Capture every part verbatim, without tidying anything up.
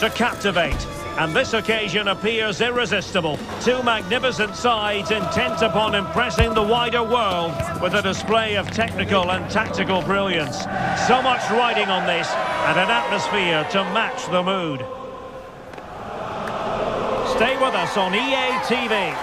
to captivate. And this occasion appears irresistible. Two magnificent sides intent upon impressing the wider world with a display of technical and tactical brilliance. So much riding on this, and an atmosphere to match the mood. Stay with us on E A T V.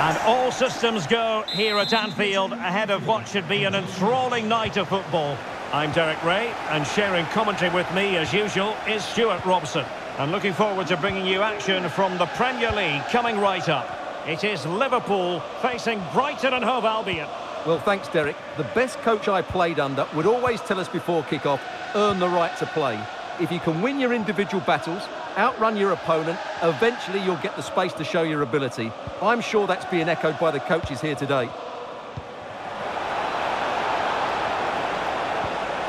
And all systems go here at Anfield ahead of what should be an enthralling night of football. I'm Derek Ray, and sharing commentary with me, as usual, is Stuart Robson. And looking forward to bringing you action from the Premier League coming right up. It is Liverpool facing Brighton and Hove Albion. Well, thanks, Derek. The best coach I played under would always tell us before kick-off, earn the right to play. If you can win your individual battles, outrun your opponent, eventually you'll get the space to show your ability. I'm sure that's being echoed by the coaches here today.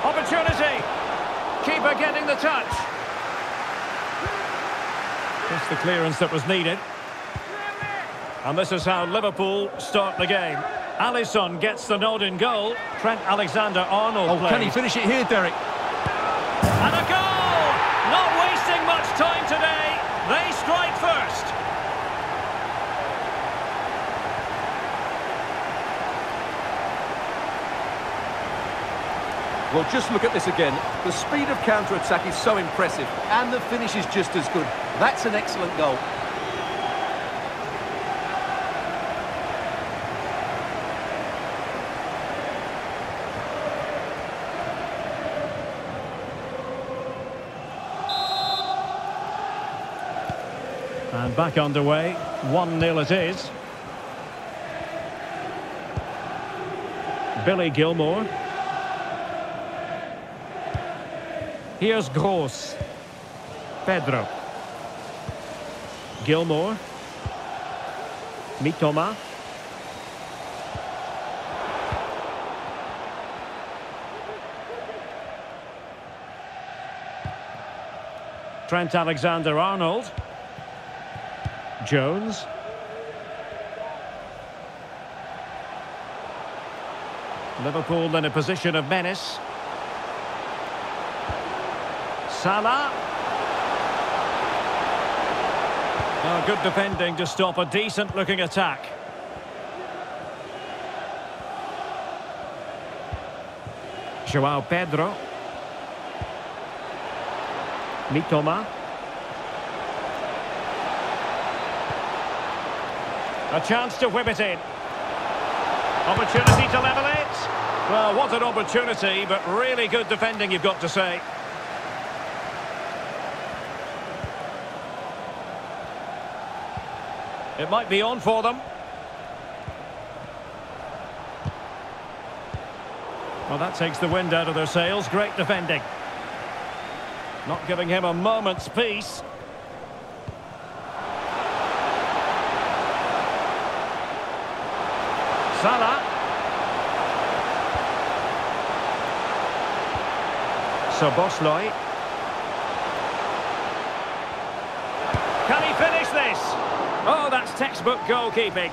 Opportunity! Keeper getting the touch. Just the clearance that was needed. And this is how Liverpool start the game. Alisson gets the nod in goal. Trent Alexander-Arnold Oh, plays. Can he finish it here, Derek? And a goal! Not wasting much time today, they strike first. Well, just look at this again. The speed of counter-attack is so impressive, and the finish is just as good. That's an excellent goal. And back underway, one nil it is. Billy Gilmour. Here's Gross. Pedro. Gilmour. Mitoma. Trent Alexander-Arnold. Jones. Liverpool in a position of menace. Salah. Oh, good defending to stop a decent looking attack. Joao Pedro. Mitoma. A chance to whip it in. Opportunity to level it. Well, what an opportunity, but really good defending, you've got to say. It might be on for them. Well, that takes the wind out of their sails. Great defending. Not giving him a moment's peace. Salah. Szoboszlai. Can he finish this? Oh, that's textbook goalkeeping.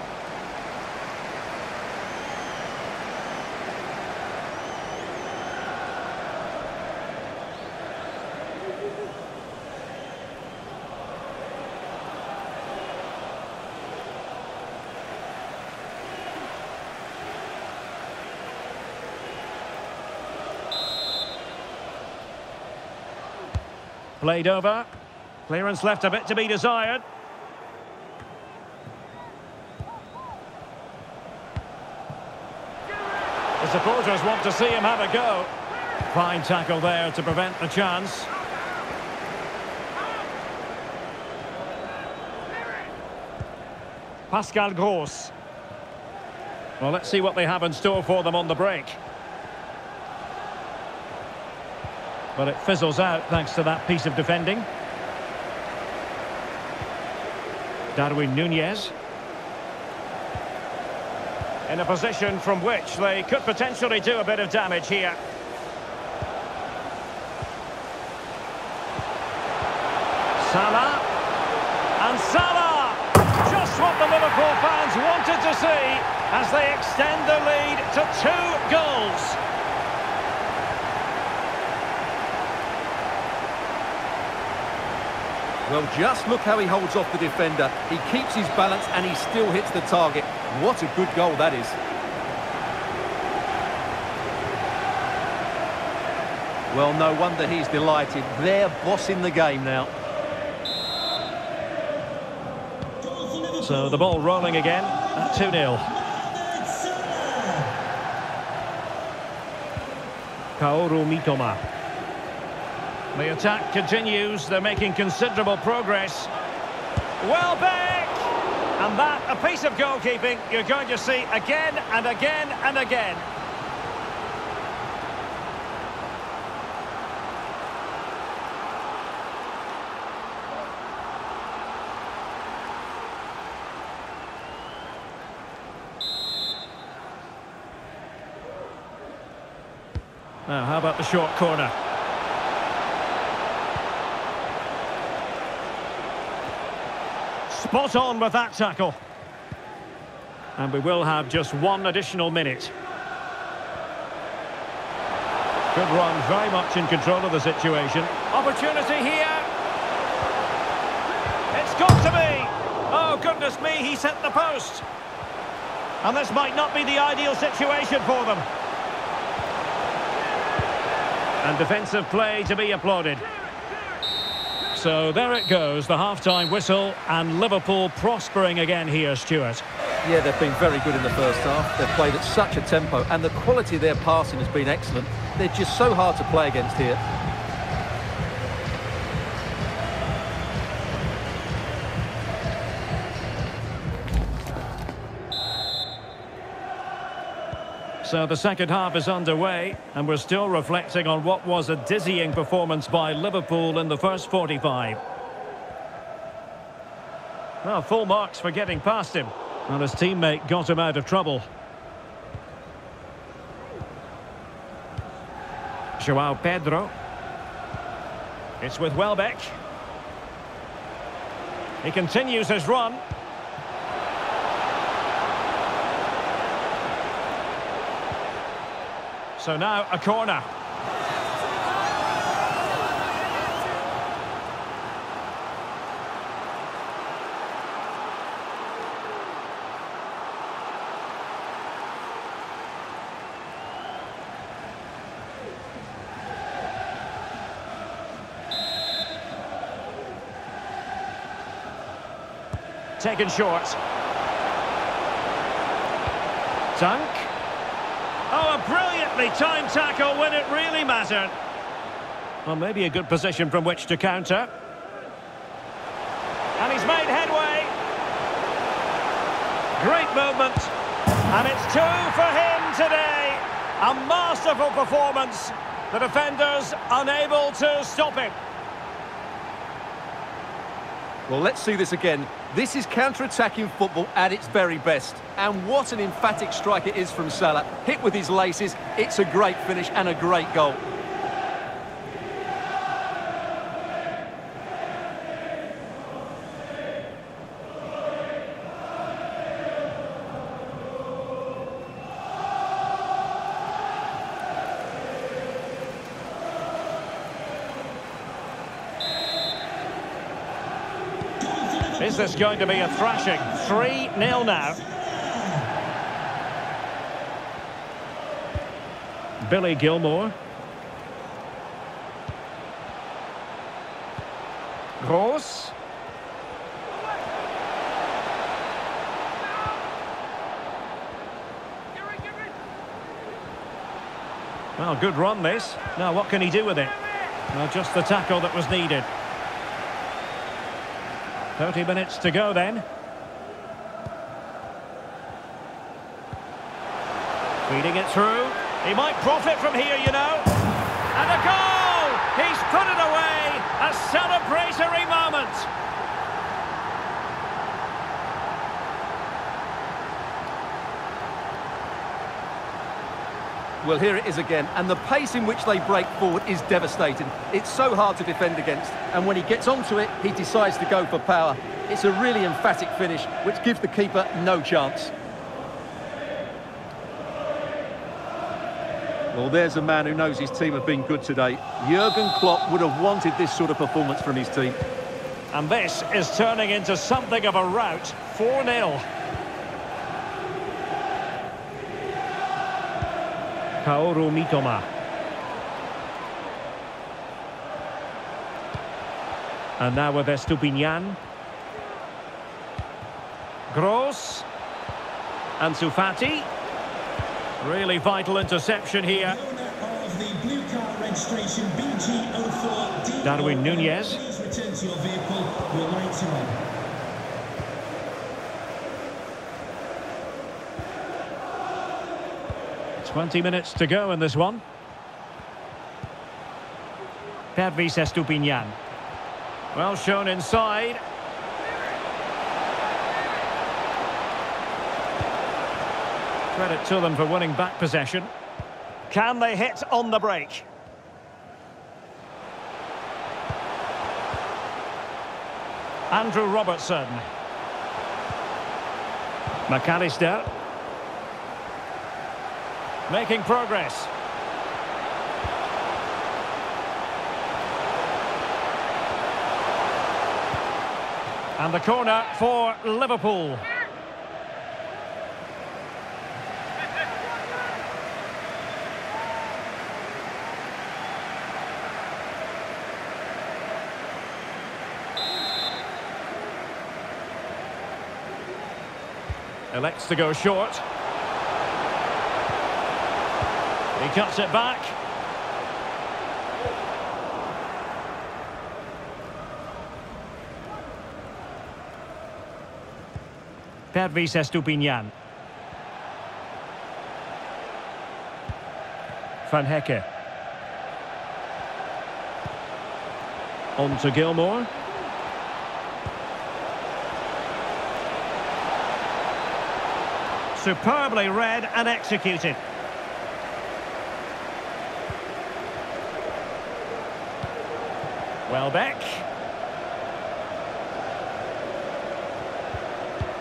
Played over. Clearance left a bit to be desired. The supporters want to see him have a go. Fine tackle there to prevent the chance. Pascal Gross. Well, let's see what they have in store for them on the break. But it fizzles out thanks to that piece of defending. Darwin Nunez. In a position from which they could potentially do a bit of damage here. Salah. And Salah! Just what the Liverpool fans wanted to see as they extend the lead to two goals. Well, just look how he holds off the defender. He keeps his balance and he still hits the target. What a good goal that is. Well, no wonder he's delighted. They're bossing the game now. So the ball rolling again at two nil. Kaoru Mitoma. The attack continues. They're making considerable progress. Welbeck! And that, a piece of goalkeeping you're going to see again and again and again. Now, how about the short corner? Spot on with that tackle. And we will have just one additional minute. Good run, very much in control of the situation. Opportunity here. It's got to be. Oh, goodness me, he's hit the post. And this might not be the ideal situation for them. And defensive play to be applauded. So there it goes, the half-time whistle, and Liverpool prospering again here, Stuart. Yeah, they've been very good in the first half. They've played at such a tempo, and the quality of their passing has been excellent. They're just so hard to play against here. So the second half is underway, and we're still reflecting on what was a dizzying performance by Liverpool in the first forty-five. Well, full marks for getting past him, and his teammate got him out of trouble. Joao Pedro. It's with Welbeck. He continues his run. So now, a corner. Taken short. Dunk. Oh, a brilliantly timed tackle when it really mattered. Well, maybe a good position from which to counter. And he's made headway. Great movement. And it's two for him today. A masterful performance. The defenders unable to stop him. Well, let's see this again. This is counter-attacking football at its very best. And what an emphatic strike it is from Salah. Hit with his laces, it's a great finish and a great goal. Is this going to be a thrashing? three nil now. Billy Gilmour. Gross. Well, good run this. Now, what can he do with it? Well, just the tackle that was needed. thirty minutes to go then. Feeding it through. He might profit from here, you know. And a goal! He's put it away! A celebratory moment! Well, here it is again, and the pace in which they break forward is devastating. It's so hard to defend against, and when he gets onto it, he decides to go for power. It's a really emphatic finish, which gives the keeper no chance. Well, there's a man who knows his team have been good today. Jurgen Klopp would have wanted this sort of performance from his team. And this is turning into something of a rout. Four nil. Kaoru Mitoma. And now with Estupinian. Gross. And Sufati. Really vital interception here. Darwin Nunez. Return to your vehicle. Your lights are on. twenty minutes to go in this one. Pervis Estupinian. Well shown inside. Credit to them for winning back possession. Can they hit on the break? Andrew Robertson. McAllister. Making progress. And the corner for Liverpool. Elects to go short. He cuts it back. Pervis Estupinian. Van Hecke. On to Gilmour. Superbly read and executed. Welbeck.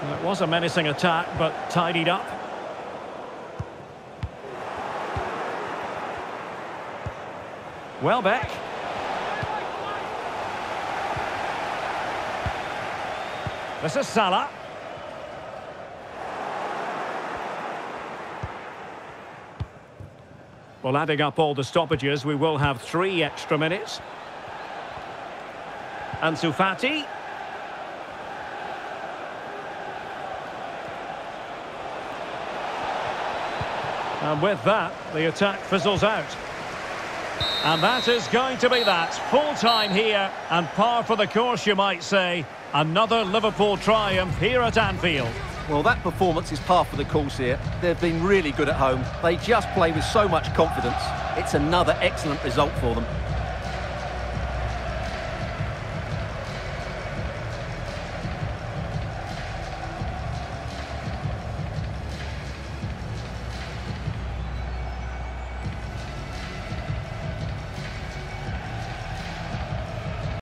It was a menacing attack, but tidied up. Welbeck. This is Salah. Well, adding up all the stoppages, we will have three extra minutes. And Sufati. And with that, the attack fizzles out. And that is going to be that. Full time here, and par for the course, you might say. Another Liverpool triumph here at Anfield. Well, that performance is par for the course here. They've been really good at home. They just play with so much confidence. It's another excellent result for them.